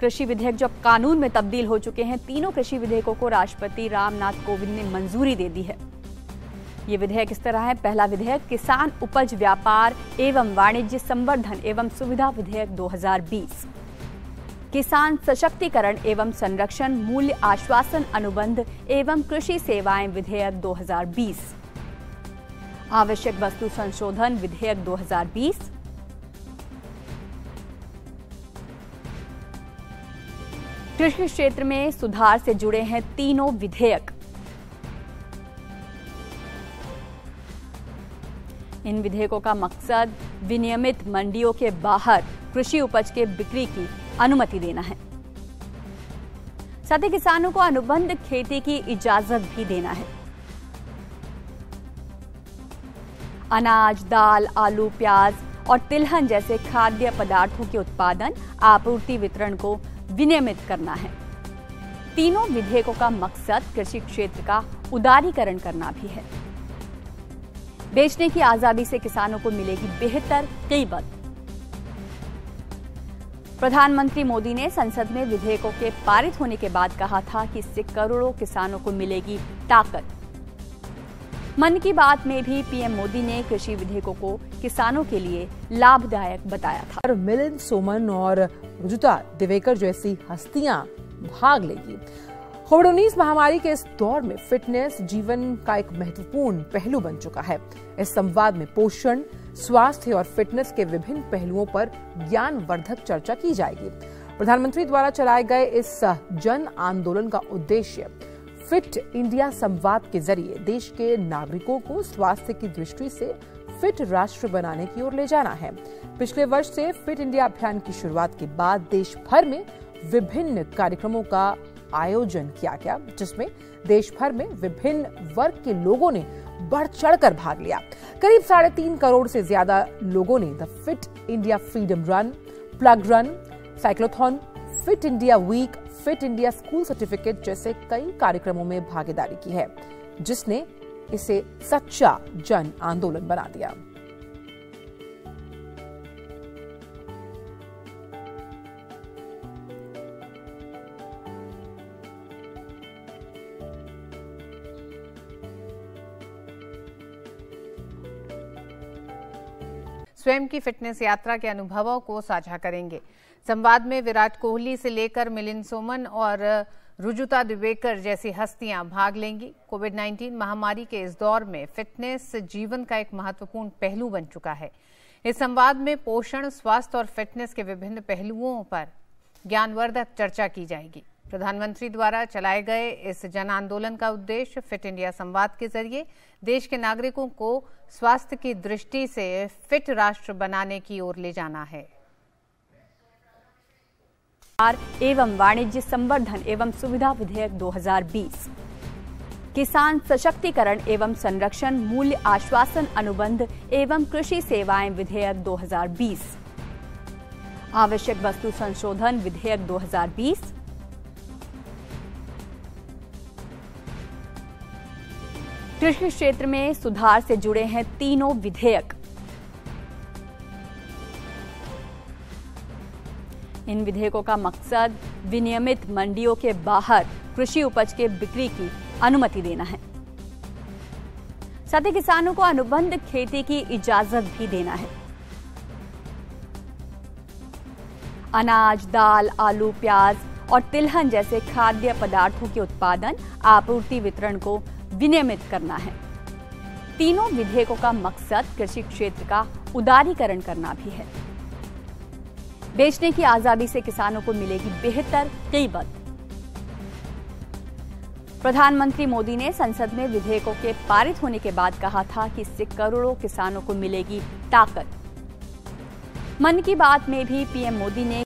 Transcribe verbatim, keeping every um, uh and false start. कृषि विधेयक जो अब कानून में तब्दील हो चुके हैं, तीनों कृषि विधेयकों को राष्ट्रपति रामनाथ कोविंद ने मंजूरी दे दी है। ये विधेयक इस तरह है। पहला विधेयक किसान उपज व्यापार एवं वाणिज्य संवर्धन एवं सुविधा विधेयक दो हज़ार बीस, किसान सशक्तिकरण एवं संरक्षण मूल्य आश्वासन अनुबंध एवं कृषि सेवाएं विधेयक दो हज़ार बीस, आवश्यक वस्तु संशोधन विधेयक दो हज़ार बीस, कृषि क्षेत्र में सुधार से जुड़े हैं तीनों विधेयक। इन विधेयकों का मकसद विनियमित मंडियों के बाहर कृषि उपज के बिक्री की अनुमति देना है, साथ ही किसानों को अनुबंध खेती की इजाजत भी देना है। अनाज, दाल, आलू, प्याज और तिलहन जैसे खाद्य पदार्थों के उत्पादन, आपूर्ति, वितरण को विनियमित करना है। तीनों विधेयकों का मकसद कृषि क्षेत्र का उदारीकरण करना भी है। बेचने की आजादी से किसानों को मिलेगी बेहतर कीमत। प्रधानमंत्री मोदी ने संसद में विधेयकों के पारित होने के बाद कहा था कि इससे करोड़ों किसानों को मिलेगी ताकत। मन की बात में भी पीएम मोदी ने कृषि विधेयकों को किसानों के लिए लाभदायक बताया था। और मिलिंद सोमन और रुजुता दिवेकर जैसी हस्तियां भाग लेंगी। कोविड उन्नीस महामारी के इस दौर में फिटनेस जीवन का एक महत्वपूर्ण पहलू बन चुका है। इस संवाद में पोषण, स्वास्थ्य और फिटनेस के विभिन्न पहलुओं पर ज्ञानवर्धक चर्चा की जाएगी। प्रधानमंत्री द्वारा चलाए गए इस जन आंदोलन का उद्देश्य फिट इंडिया संवाद के जरिए देश के नागरिकों को स्वास्थ्य की दृष्टि से फिट राष्ट्र बनाने की ओर ले जाना है। पिछले वर्ष से फिट इंडिया अभियान की शुरुआत के बाद देश भर में विभिन्न कार्यक्रमों का आयोजन किया गया, जिसमें देश भर में विभिन्न वर्ग के लोगों ने बढ़ चढ़कर भाग लिया। करीब साढ़े तीन करोड़ से ज्यादा लोगों ने the fit India freedom run, plog run, cyclothon, fit India week, fit India school certificate जैसे कई कार्यक्रमों में भागीदारी की है, जिसने इसे सच्चा जन आंदोलन बना दिया। स्वयं की फिटनेस यात्रा के अनुभवों को साझा करेंगे। संवाद में विराट कोहली से लेकर मिलिंद सोमन और रुजुता दिवेकर जैसी हस्तियां भाग लेंगी। कोविड नाइन्टीन महामारी के इस दौर में फिटनेस जीवन का एक महत्वपूर्ण पहलू बन चुका है। इस संवाद में पोषण, स्वास्थ्य और फिटनेस के विभिन्न पहलुओं पर ज्ञानवर्धक चर्चा की जाएगी। प्रधानमंत्री द्वारा चलाए गए इस जन आंदोलन का उद्देश्य फिट इंडिया संवाद के जरिए देश के नागरिकों को स्वास्थ्य की दृष्टि से फिट राष्ट्र बनाने की ओर ले जाना है। एवं वाणिज्य संवर्धन एवं सुविधा विधेयक दो हज़ार बीस, किसान सशक्तिकरण एवं संरक्षण मूल्य आश्वासन अनुबंध एवं कृषि सेवाएं विधेयक दो हज़ार बीस, आवश्यक वस्तु संशोधन विधेयक दो हज़ार बीस, कृषि क्षेत्र में सुधार से जुड़े हैं तीनों विधेयक। इन विधेयकों का मकसद विनियमित मंडियों के बाहर कृषि उपज के बिक्री की अनुमति देना है, साथ ही किसानों को अनुबंध खेती की इजाजत भी देना है। अनाज, दाल, आलू, प्याज और तिलहन जैसे खाद्य पदार्थों के उत्पादन, आपूर्ति, वितरण को विनियमित करना है। तीनों विधेयकों का मकसद कृषि क्षेत्र का उदारीकरण करना भी है। बेचने की आजादी से किसानों को मिलेगी बेहतर कीमत। प्रधानमंत्री मोदी ने संसद में विधेयकों के पारित होने के बाद कहा था कि इससे करोड़ों किसानों को मिलेगी ताकत। मन की बात में भी पीएम मोदी ने